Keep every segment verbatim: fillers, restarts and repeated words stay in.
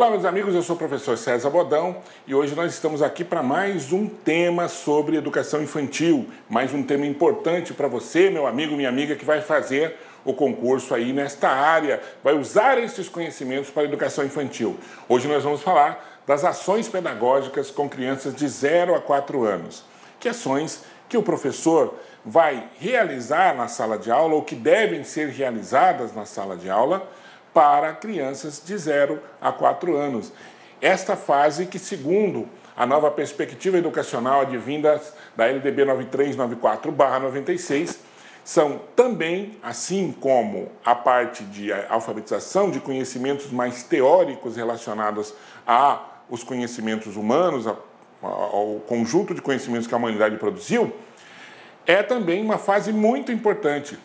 Olá meus amigos, eu sou o professor César Bodão e hoje nós estamos aqui para mais um tema sobre educação infantil, mais um tema importante para você, meu amigo, minha amiga, que vai fazer o concurso aí nesta área, vai usar esses conhecimentos para a educação infantil. Hoje nós vamos falar das ações pedagógicas com crianças de zero a quatro anos. Que ações que o professor vai realizar na sala de aula ou que devem ser realizadas na sala de aula para crianças de zero a quatro anos. Esta fase que, segundo a nova perspectiva educacional advinda da L D B nove três nove quatro barra noventa e seis, são também, assim como a parte de alfabetização de conhecimentos mais teóricos relacionados a os conhecimentos humanos, ao conjunto de conhecimentos que a humanidade produziu, é também uma fase muito importante.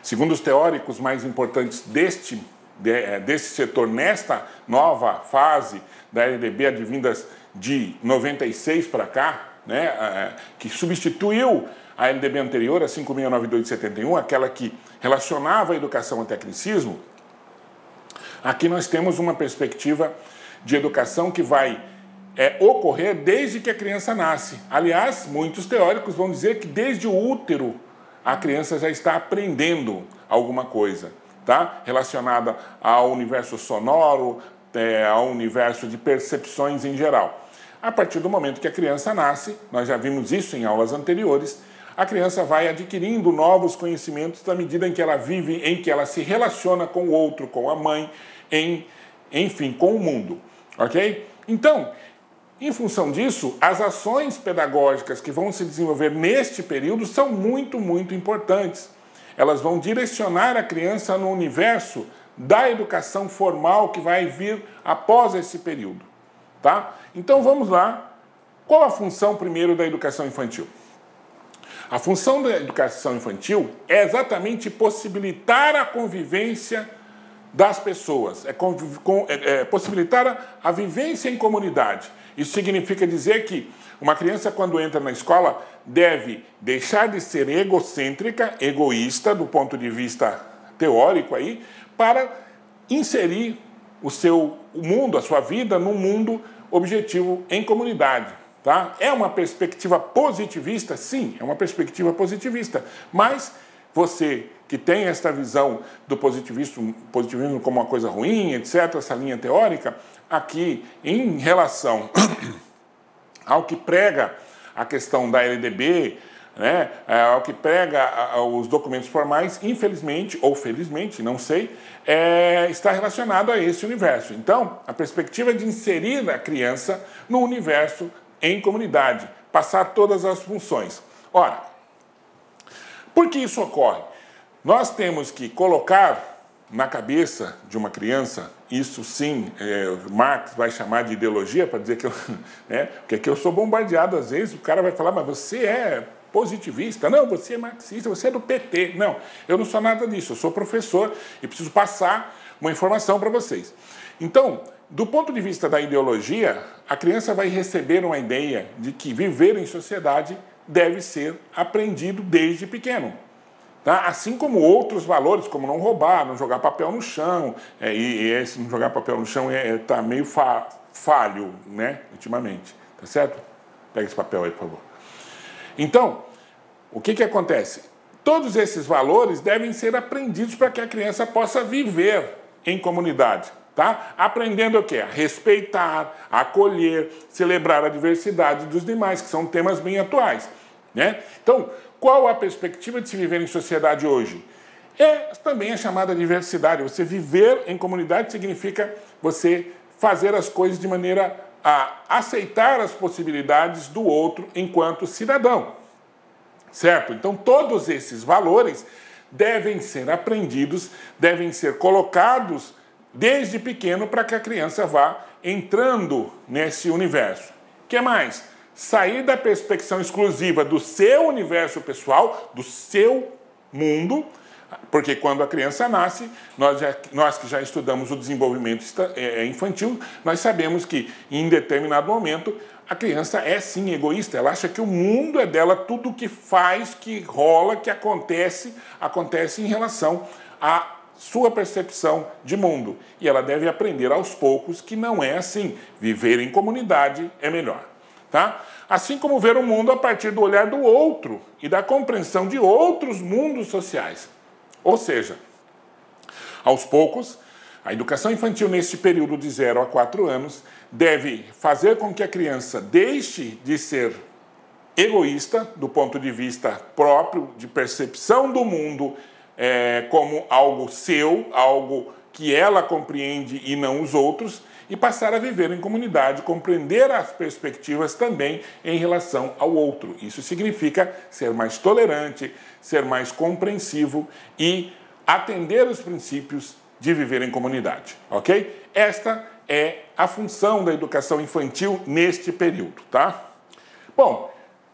Segundo os teóricos mais importantes deste, de, desse setor, nesta nova fase da L D B, advindas de noventa e seis para cá, né, que substituiu a L D B anterior, a cinco seis nove dois de setenta e um, aquela que relacionava a educação ao tecnicismo, aqui nós temos uma perspectiva de educação que vai é, ocorrer desde que a criança nasce. Aliás, muitos teóricos vão dizer que desde o útero, a criança já está aprendendo alguma coisa, tá? Relacionada ao universo sonoro, é, ao universo de percepções em geral. A partir do momento que a criança nasce, nós já vimos isso em aulas anteriores, a criança vai adquirindo novos conhecimentos na medida em que ela vive, em que ela se relaciona com o outro, com a mãe, em, enfim, com o mundo, ok? Então, em função disso, as ações pedagógicas que vão se desenvolver neste período são muito, muito importantes. Elas vão direcionar a criança no universo da educação formal que vai vir após esse período, tá? Então vamos lá. Qual a função primeiro da educação infantil? A função da educação infantil é exatamente possibilitar a convivência das pessoas, é, é, é possibilitar a, a vivência em comunidade. Isso significa dizer que uma criança, quando entra na escola, deve deixar de ser egocêntrica, egoísta, do ponto de vista teórico, aí, para inserir o seu o mundo, a sua vida, num mundo objetivo em comunidade. Tá? É uma perspectiva positivista? Sim, é uma perspectiva positivista, mas você que tem esta visão do positivismo, positivismo como uma coisa ruim, etcétera, essa linha teórica, aqui em relação ao que prega a questão da L D B, né, ao que prega os documentos formais, infelizmente ou felizmente, não sei, é, está relacionado a esse universo. Então, a perspectiva é de inserir a criança no universo em comunidade, passar todas as funções. Ora, por que isso ocorre? Nós temos que colocar na cabeça de uma criança, isso sim, é, Marx vai chamar de ideologia, para dizer que eu, né, porque aqui eu sou bombardeado às vezes, o cara vai falar, mas você é positivista, não, você é marxista, você é do P T. Não, eu não sou nada disso, eu sou professor e preciso passar uma informação para vocês. Então, do ponto de vista da ideologia, a criança vai receber uma ideia de que viver em sociedade deve ser aprendido desde pequeno, tá? Assim como outros valores, como não roubar, não jogar papel no chão, é, e, e esse não jogar papel no chão é, é, tá meio fa falho, né, ultimamente, tá certo? Pega esse papel aí, por favor. Então, o que que acontece? Todos esses valores devem ser aprendidos para que a criança possa viver em comunidade, tá? Aprendendo o quê? A respeitar, a acolher, celebrar a diversidade dos demais, que são temas bem atuais, né? Então, qual a perspectiva de se viver em sociedade hoje? É também a chamada diversidade. Você viver em comunidade significa você fazer as coisas de maneira a aceitar as possibilidades do outro enquanto cidadão, certo? Então, todos esses valores devem ser aprendidos, devem ser colocados desde pequeno para que a criança vá entrando nesse universo. O que mais? Sair da perspectiva exclusiva do seu universo pessoal, do seu mundo, porque quando a criança nasce, nós, já, nós que já estudamos o desenvolvimento infantil, nós sabemos que em determinado momento a criança é sim egoísta, ela acha que o mundo é dela, tudo que faz, que rola, que acontece, acontece em relação a sua percepção de mundo. E ela deve aprender aos poucos que não é assim. Viver em comunidade é melhor. Tá? Assim como ver o mundo a partir do olhar do outro e da compreensão de outros mundos sociais. Ou seja, aos poucos, a educação infantil neste período de zero a quatro anos deve fazer com que a criança deixe de ser egoísta do ponto de vista próprio, de percepção do mundo é, como algo seu, algo que ela compreende e não os outros, e passar a viver em comunidade, compreender as perspectivas também em relação ao outro. Isso significa ser mais tolerante, ser mais compreensivo e atender os princípios de viver em comunidade, ok? Esta é a função da educação infantil neste período, tá? Bom,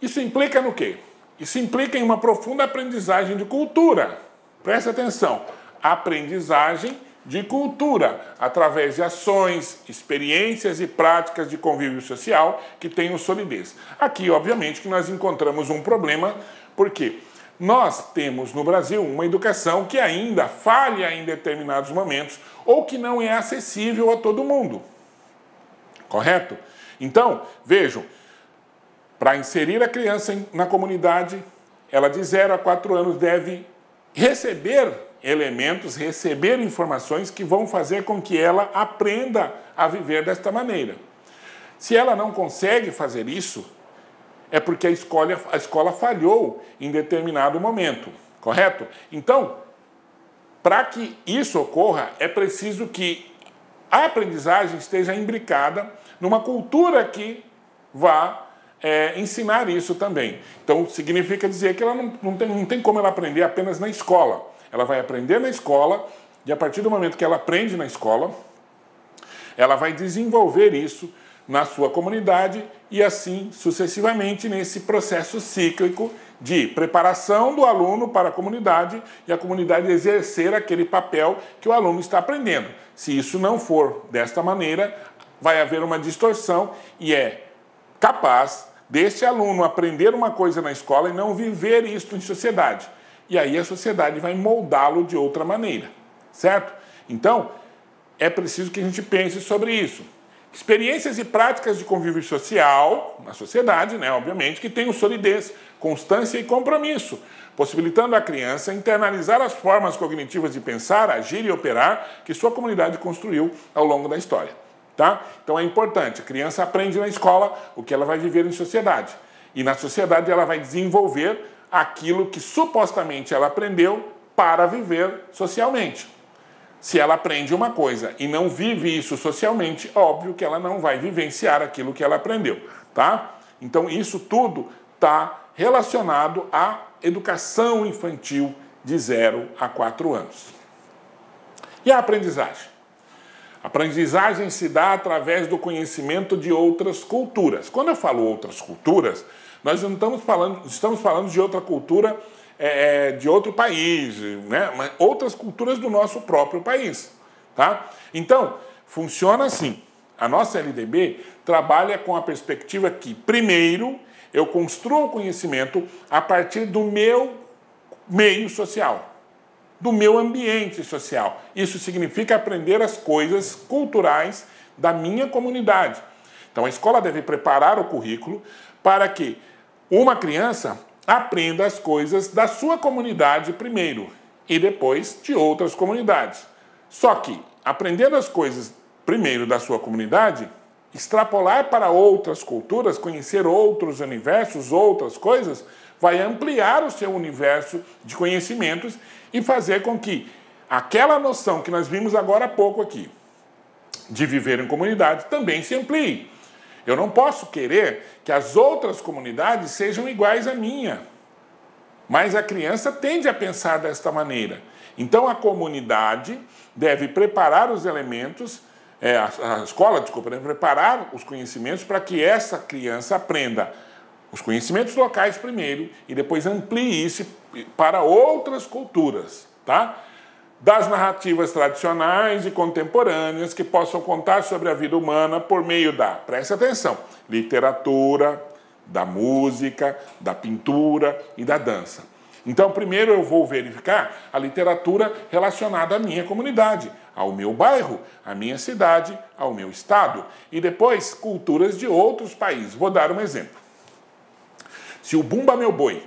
isso implica no quê? Isso implica em uma profunda aprendizagem de cultura. Presta atenção, aprendizagem de cultura, através de ações, experiências e práticas de convívio social que tenham solidez. Aqui, obviamente, que nós encontramos um problema, porque nós temos no Brasil uma educação que ainda falha em determinados momentos ou que não é acessível a todo mundo. Correto? Então, vejam, para inserir a criança na comunidade, ela de zero a quatro anos deve receber elementos, receber informações que vão fazer com que ela aprenda a viver desta maneira. Se ela não consegue fazer isso, é porque a escola, a escola falhou em determinado momento, correto? Então, para que isso ocorra, é preciso que a aprendizagem esteja imbricada numa cultura que vá é, ensinar isso também. Então, significa dizer que ela não, não, tem, não tem como ela aprender apenas na escola. Ela vai aprender na escola, e a partir do momento que ela aprende na escola, ela vai desenvolver isso na sua comunidade e assim sucessivamente nesse processo cíclico de preparação do aluno para a comunidade e a comunidade exercer aquele papel que o aluno está aprendendo. Se isso não for desta maneira, vai haver uma distorção e é capaz deste aluno aprender uma coisa na escola e não viver isso em sociedade. E aí a sociedade vai moldá-lo de outra maneira, certo? Então, é preciso que a gente pense sobre isso. Experiências e práticas de convívio social, na sociedade, né, obviamente, que tenham solidez, constância e compromisso, possibilitando à criança internalizar as formas cognitivas de pensar, agir e operar que sua comunidade construiu ao longo da história. Tá? Então é importante, a criança aprende na escola o que ela vai viver em sociedade. E na sociedade ela vai desenvolver aquilo que supostamente ela aprendeu para viver socialmente. Se ela aprende uma coisa e não vive isso socialmente, óbvio que ela não vai vivenciar aquilo que ela aprendeu, tá? Então isso tudo está relacionado à educação infantil de zero a quatro anos. E a aprendizagem? A aprendizagem se dá através do conhecimento de outras culturas. Quando eu falo outras culturas, nós não estamos falando, estamos falando de outra cultura É, de outro país, né? Mas outras culturas do nosso próprio país, tá? Então, funciona assim. A nossa L D B trabalha com a perspectiva que, primeiro, eu construo o conhecimento a partir do meu meio social, do meu ambiente social. Isso significa aprender as coisas culturais da minha comunidade. Então, a escola deve preparar o currículo para que uma criança aprenda as coisas da sua comunidade primeiro e depois de outras comunidades. Só que, aprendendo as coisas primeiro da sua comunidade, extrapolar para outras culturas, conhecer outros universos, outras coisas, vai ampliar o seu universo de conhecimentos e fazer com que aquela noção que nós vimos agora há pouco aqui, de viver em comunidade, também se amplie. Eu não posso querer que as outras comunidades sejam iguais à minha. Mas a criança tende a pensar desta maneira. Então a comunidade deve preparar os elementos, é, a, a escola, desculpa, deve preparar os conhecimentos para que essa criança aprenda os conhecimentos locais primeiro e depois amplie isso para outras culturas, tá? Das narrativas tradicionais e contemporâneas que possam contar sobre a vida humana por meio da, presta atenção, literatura, da música, da pintura e da dança. Então, primeiro eu vou verificar a literatura relacionada à minha comunidade, ao meu bairro, à minha cidade, ao meu estado. E depois, culturas de outros países. Vou dar um exemplo. Se o Bumba Meu Boi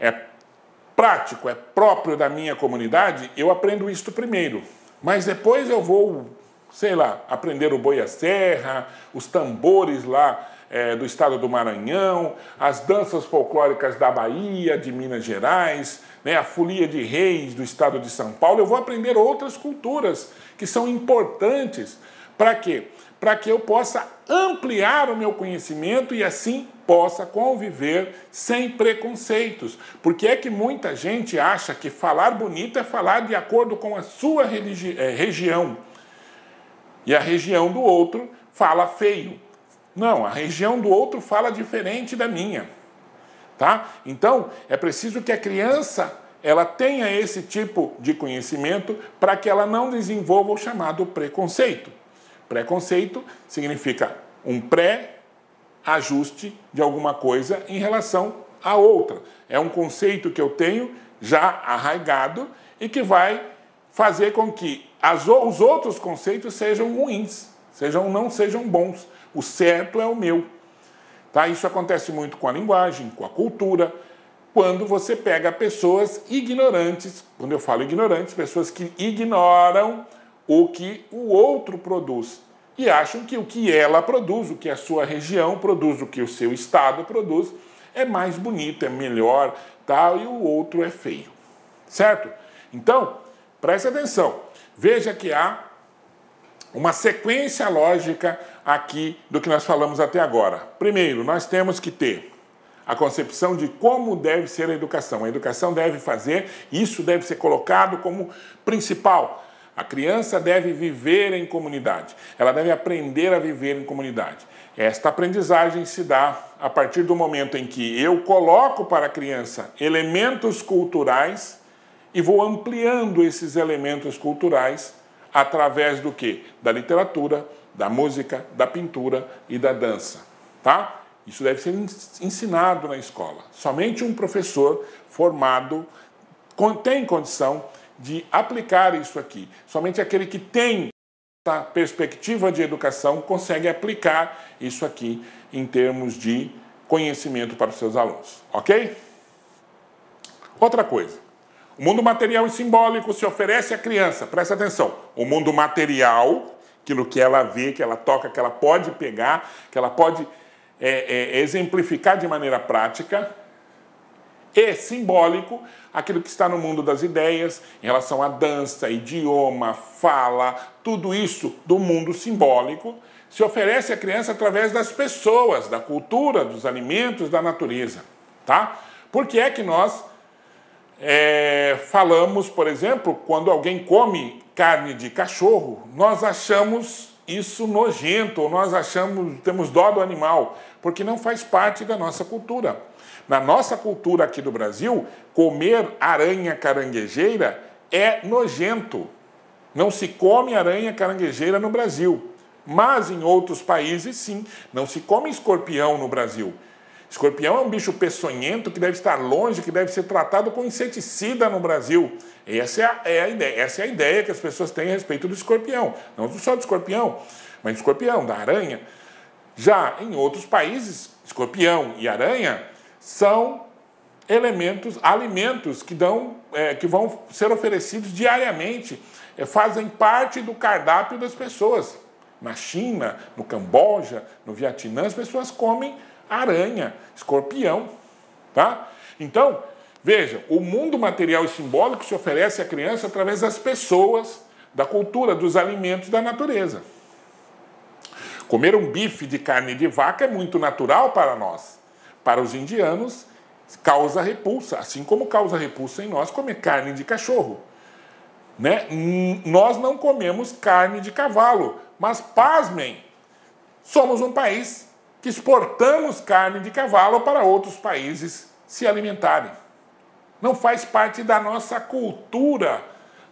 é prático, é próprio da minha comunidade, eu aprendo isto primeiro. Mas depois eu vou, sei lá, aprender o boi à serra, os tambores lá é, do estado do Maranhão, as danças folclóricas da Bahia, de Minas Gerais, né, a folia de reis do estado de São Paulo. Eu vou aprender outras culturas que são importantes. Para quê? Para que eu possa ampliar o meu conhecimento e assim possa conviver sem preconceitos. Porque é que muita gente acha que falar bonito é falar de acordo com a sua religi- é, região. E a região do outro fala feio. Não, a região do outro fala diferente da minha. Tá? Então, é preciso que a criança ela tenha esse tipo de conhecimento para que ela não desenvolva o chamado preconceito. Preconceito significa um pré-ajuste de alguma coisa em relação a outra. É um conceito que eu tenho já arraigado e que vai fazer com que as, os outros conceitos sejam ruins, sejam, não sejam bons. O certo é o meu. Tá? Isso acontece muito com a linguagem, com a cultura, quando você pega pessoas ignorantes, quando eu falo ignorantes, pessoas que ignoram o que o outro produz e acham que o que ela produz, o que a sua região produz, o que o seu estado produz, é mais bonito, é melhor, tal, e o outro é feio. Certo? Então, preste atenção. Veja que há uma sequência lógica aqui do que nós falamos até agora. Primeiro, nós temos que ter a concepção de como deve ser a educação. A educação deve fazer, isso deve ser colocado como principal. A criança deve viver em comunidade, ela deve aprender a viver em comunidade. Esta aprendizagem se dá a partir do momento em que eu coloco para a criança elementos culturais e vou ampliando esses elementos culturais através do quê? Da literatura, da música, da pintura e da dança. Tá? Isso deve ser ensinado na escola. Somente um professor formado tem condição de aplicar isso aqui. Somente aquele que tem essa perspectiva de educação consegue aplicar isso aqui em termos de conhecimento para os seus alunos, ok? Outra coisa, o mundo material e simbólico se oferece à criança, presta atenção, o mundo material, aquilo que ela vê, que ela toca, que ela pode pegar, que ela pode é, é, exemplificar de maneira prática, e simbólico, aquilo que está no mundo das ideias, em relação à dança, idioma, fala, tudo isso do mundo simbólico, se oferece à criança através das pessoas, da cultura, dos alimentos, da natureza. Tá? Por que é que nós é, falamos, por exemplo, quando alguém come carne de cachorro, nós achamos isso nojento, ou nós achamos, temos dó do animal, porque não faz parte da nossa cultura. Na nossa cultura aqui do Brasil, comer aranha caranguejeira é nojento. Não se come aranha caranguejeira no Brasil. Mas em outros países, sim. Não se come escorpião no Brasil. Escorpião é um bicho peçonhento que deve estar longe, que deve ser tratado com inseticida no Brasil. Essa é a, é a ideia, essa é a ideia que as pessoas têm a respeito do escorpião. Não só do escorpião, mas do escorpião, da aranha. Já em outros países, escorpião e aranha são elementos, alimentos que, dão, é, que vão ser oferecidos diariamente, é, fazem parte do cardápio das pessoas. Na China, no Camboja, no Vietnã, as pessoas comem aranha, escorpião. Tá? Então, vejam, o mundo material e simbólico se oferece à criança através das pessoas, da cultura, dos alimentos, da natureza. Comer um bife de carne de vaca é muito natural para nós. Para os indianos, causa repulsa, assim como causa repulsa em nós comer carne de cachorro. Né? Nós não comemos carne de cavalo, mas, pasmem, somos um país que exportamos carne de cavalo para outros países se alimentarem. Não faz parte da nossa cultura,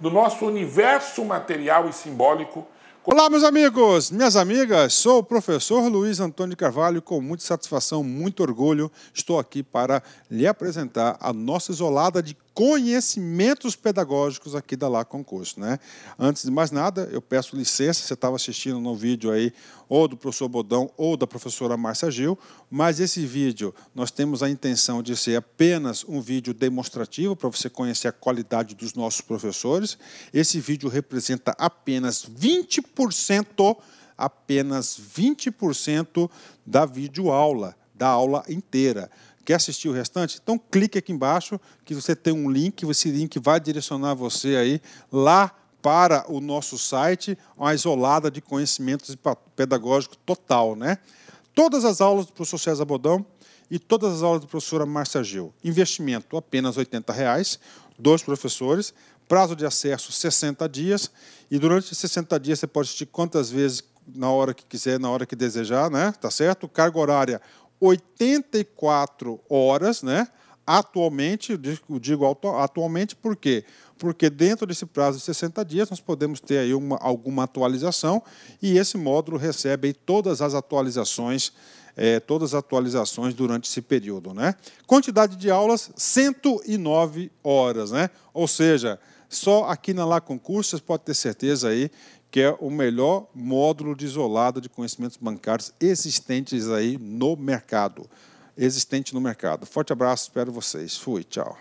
do nosso universo material e simbólico, Olá, meus amigos, minhas amigas, sou o professor Luiz Antônio de Carvalho e com muita satisfação, muito orgulho, estou aqui para lhe apresentar a nossa isolada de conhecimentos pedagógicos aqui da L A C Concursos, né? Antes de mais nada, eu peço licença, você estava assistindo no vídeo aí ou do professor Bodão ou da professora Márcia Gil, mas esse vídeo nós temos a intenção de ser apenas um vídeo demonstrativo para você conhecer a qualidade dos nossos professores. Esse vídeo representa apenas vinte por cento, apenas vinte por cento da videoaula, da aula inteira. Quer assistir o restante? Então clique aqui embaixo que você tem um link, esse link vai direcionar você aí lá para o nosso site, uma isolada de conhecimentos pedagógico total, né? Todas as aulas do professor César Bodão e todas as aulas da professora Márcia Gil. Investimento apenas oitenta reais, dois professores, prazo de acesso sessenta dias e durante sessenta dias você pode assistir quantas vezes na hora que quiser, na hora que desejar, né? Tá certo? Carga horária oitenta e quatro horas, né? Atualmente, eu digo atualmente por quê? Porque dentro desse prazo de sessenta dias nós podemos ter aí uma, alguma atualização e esse módulo recebe aí todas as atualizações, é, todas as atualizações durante esse período, né? Quantidade de aulas, cento e nove horas, né? Ou seja, só aqui na L A C Concursos vocês podem ter certeza aí que é o melhor módulo de isolado de conhecimentos bancários existentes aí no mercado. Existente no mercado. Forte abraço, espero vocês. Fui, tchau.